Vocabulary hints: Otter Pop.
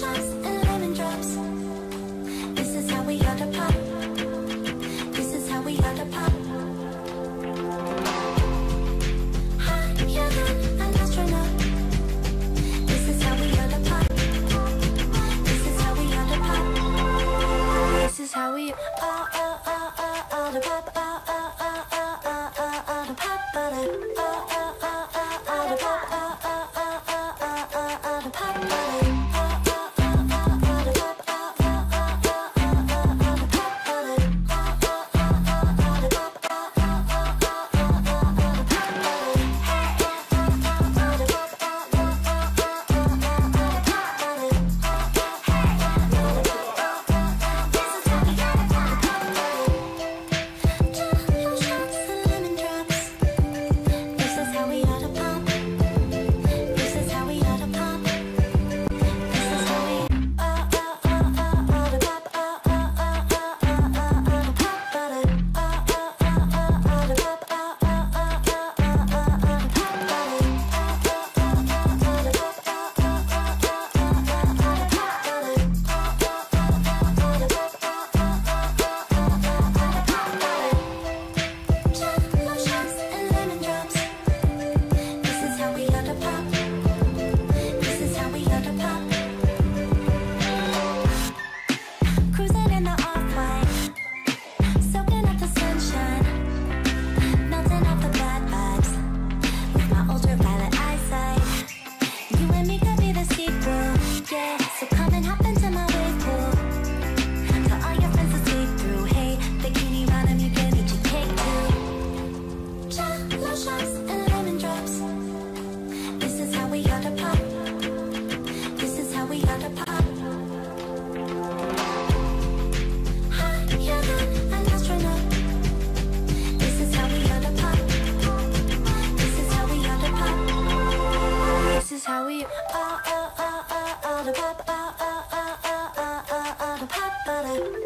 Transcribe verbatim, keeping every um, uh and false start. shots and lemon drops. This is how we Otter Pop. This is how we Otter Pop. Higher than an astronaut. This is how we Otter Pop. This is how we Otter Pop. This is how we Otter Pop. Otter Pop, Otter Pop, Otter Pop, Otter Pop.